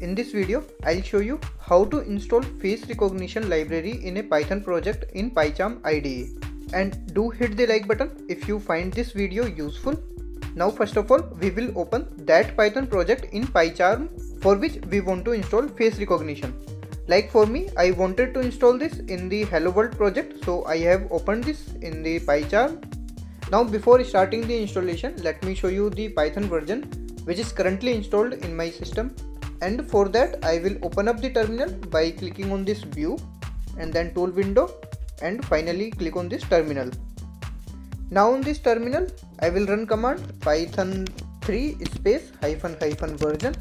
In this video, I'll show you how to install face recognition library in a Python project in PyCharm IDE. And do hit the like button if you find this video useful. Now first of all, we will open that Python project in PyCharm for which we want to install face recognition. Like for me, I wanted to install this in the Hello World project, so I have opened this in the PyCharm. Now before starting the installation, let me show you the Python version which is currently installed in my system. And for that, I will open up the terminal by clicking on this view and then tool window, and finally click on this terminal. Now on this terminal, I will run command python 3 --version.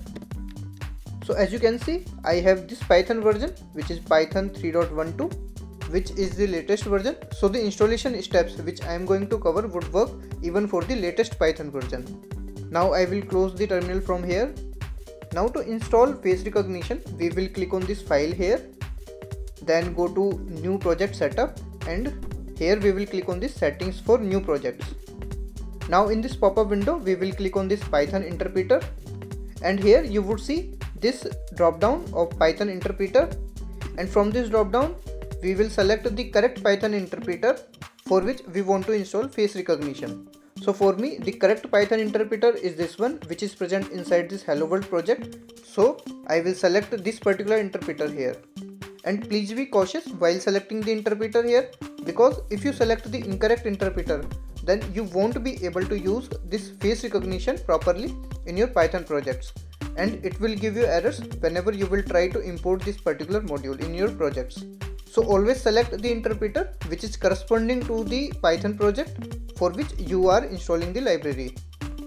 So as you can see, I have this Python version which is Python 3.12, which is the latest version. So the installation steps which I am going to cover would work even for the latest Python version. Now I will close the terminal from here. Now to install face recognition, we will click on this file here, then go to new project setup, and here we will click on this settings for new projects. Now in this pop-up window, we will click on this Python interpreter, and here you would see this drop down of Python interpreter, and from this drop down we will select the correct Python interpreter for which we want to install face recognition. So for me, the correct Python interpreter is this one which is present inside this Hello World project. So I will select this particular interpreter here. And please be cautious while selecting the interpreter here, because if you select the incorrect interpreter, then you won't be able to use this face recognition properly in your Python projects, and it will give you errors whenever you will try to import this particular module in your projects. So always select the interpreter which is corresponding to the Python project for which you are installing the library.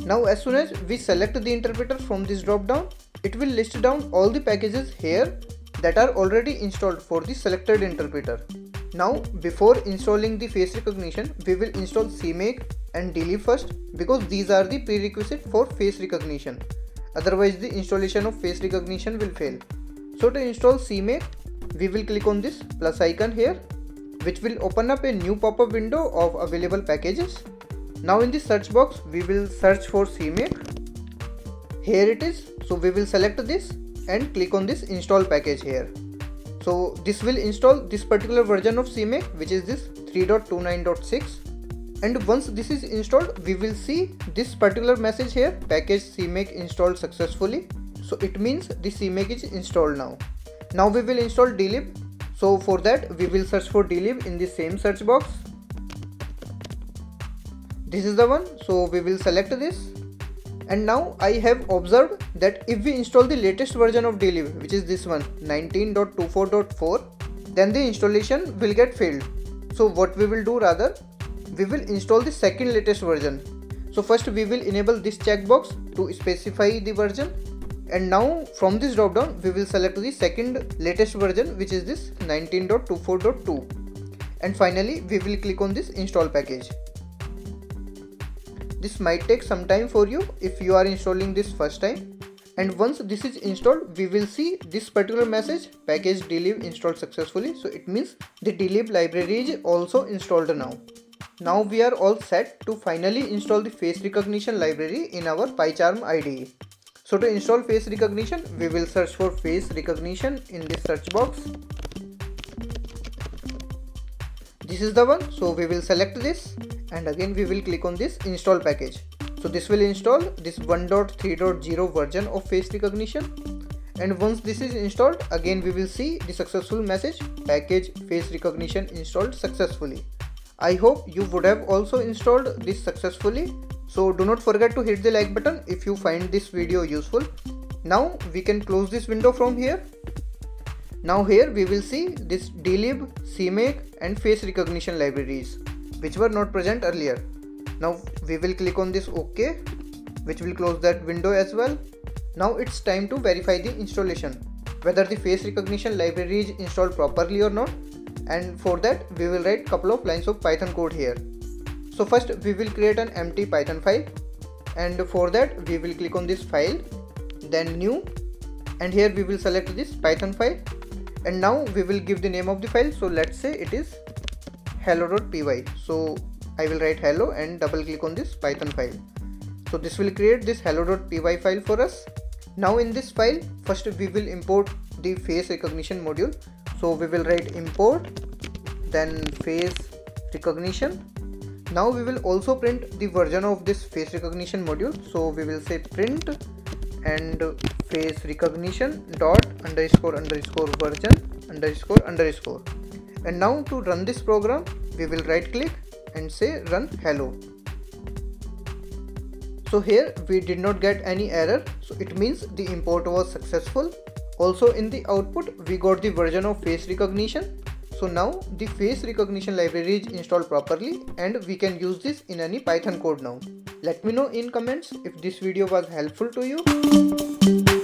Now as soon as we select the interpreter from this drop down, it will list down all the packages here that are already installed for the selected interpreter. Now before installing the face recognition, we will install CMake and dlib first, because these are the prerequisite for face recognition. Otherwise the installation of face recognition will fail. So to install CMake, we will click on this plus icon here, which will open up a new pop-up window of available packages. Now in the search box, we will search for CMake. Here it is. So we will select this and click on this install package here. So this will install this particular version of CMake, which is this 3.29.6. And once this is installed, we will see this particular message here, package CMake installed successfully. So it means the CMake is installed now. Now we will install dlib. So for that, we will search for dlib in the same search box. This is the one, so we will select this. And now I have observed that if we install the latest version of dlib, which is this one 19.24.4, then the installation will get failed. So what we will do, rather, we will install the second latest version. So first we will enable this checkbox to specify the version, and now from this drop down we will select the second latest version, which is this 19.24.2, and finally we will click on this install package. This might take some time for you if you are installing this first time. And once this is installed, we will see this particular message, package dlib installed successfully. So it means the dlib library is also installed now. Now we are all set to finally install the face recognition library in our PyCharm IDE. So to install face recognition, we will search for face recognition in this search box. This is the one, so we will select this. And again we will click on this install package. So this will install this 1.3.0 version of face recognition. And once this is installed, again we will see the successful message, package face recognition installed successfully. I hope you would have also installed this successfully. So do not forget to hit the like button if you find this video useful. Now we can close this window from here. Now here we will see this dlib, CMake and face recognition libraries, which were not present earlier. Now we will click on this OK, which will close that window as well. Now it's time to verify the installation, whether the face recognition library is installed properly or not. And for that, we will write couple of lines of Python code here. So first we will create an empty Python file, and for that we will click on this file, then new, and here we will select this Python file. And now we will give the name of the file. So let's say it is hello.py. So I will write hello and double click on this Python file. So this will create this hello.py file for us. Now in this file, first we will import the face recognition module. So we will write import, then face recognition. Now we will also print the version of this face recognition module. So we will say print and face recognition dot underscore underscore version underscore underscore. And now to run this program, we will right click and say run hello. So here we did not get any error, so it means the import was successful. Also in the output we got the version of face recognition. So now the face recognition library is installed properly and we can use this in any Python code now. Let me know in comments if this video was helpful to you.